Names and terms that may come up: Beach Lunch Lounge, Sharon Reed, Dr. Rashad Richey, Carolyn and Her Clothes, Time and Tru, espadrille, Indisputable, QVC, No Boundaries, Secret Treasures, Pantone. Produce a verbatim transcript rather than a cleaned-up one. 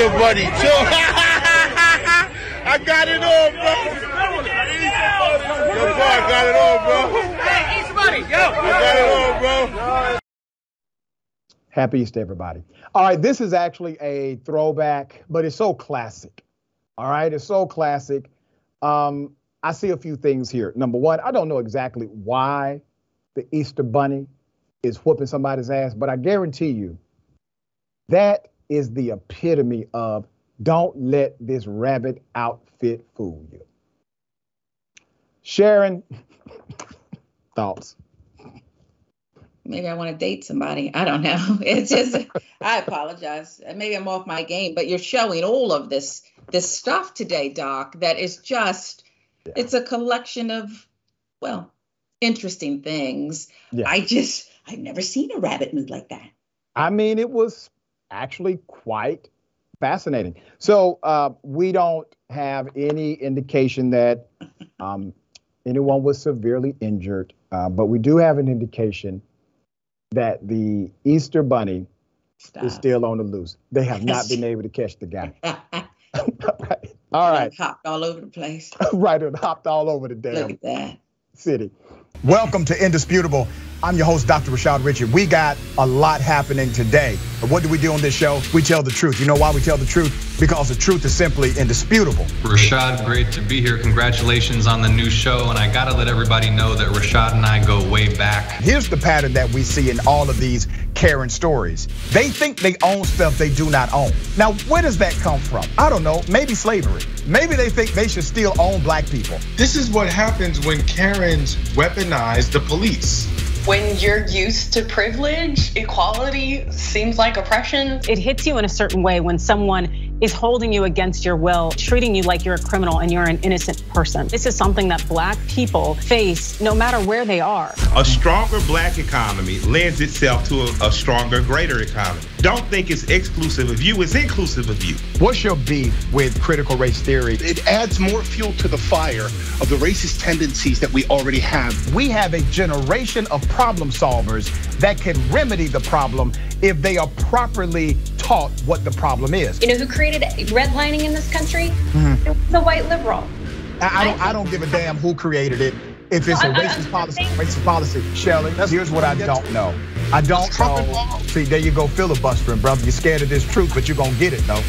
Easter Bunny. So, I got it on, bro. Yo, bro, I got it on, bro. Hey, Easter Bunny, yo. I got it on, bro. Happy Easter, everybody. All right, this is actually a throwback, but it's so classic. All right, it's so classic. Um, I see a few things here. Number one, I don't know exactly why the Easter Bunny is whooping somebody's ass, but I guarantee you that is the epitome of don't let this rabbit outfit fool you. Sharon, thoughts? Maybe I want to date somebody. I don't know. It's just, I apologize. Maybe I'm off my game, but you're showing all of this, this stuff today, Doc, that is just, yeah. It's a collection of, well, interesting things. Yeah. I just, I've never seen a rabbit move like that. I mean, it was actually quite fascinating. So uh, we don't have any indication that um, anyone was severely injured, uh, but we do have an indication that the Easter Bunny Stop. is still on the loose. They have not been able to catch the guy. Right. All right. Hopped all over the place. Right, and hopped all over the damn Look at that. city. Welcome to Indisputable. I'm your host, Doctor Rashad Richey. We got a lot happening today. But what do we do on this show? We tell the truth. You know why we tell the truth? Because the truth is simply indisputable. Rashad, great to be here. Congratulations on the new show. And I gotta let everybody know that Rashad and I go way back. Here's the pattern that we see in all of these Karen stories. They think they own stuff they do not own. Now, where does that come from? I don't know, maybe slavery. Maybe they think they should still own black people. This is what happens when Karens weaponize the police. When you're used to privilege, equality seems like oppression. It hits you in a certain way when someone is holding you against your will, treating you like you're a criminal and you're an innocent person. This is something that black people face no matter where they are. A stronger black economy lends itself to a, a stronger, greater economy. Don't think it's exclusive of you, it's inclusive of you. What's your beef with critical race theory? It adds more fuel to the fire of the racist tendencies that we already have. We have a generation of problem solvers that can remedy the problem if they are properly taught what the problem is. You know who created redlining in this country? Mm-hmm. It was a white liberal. I, I, don't, I don't give a damn who created it. If it's no, a racist I, policy, racist policy. Shelley, here's what I don't know. I don't know. See, there you go filibustering, brother. You're scared of this truth, but you're gonna get it though.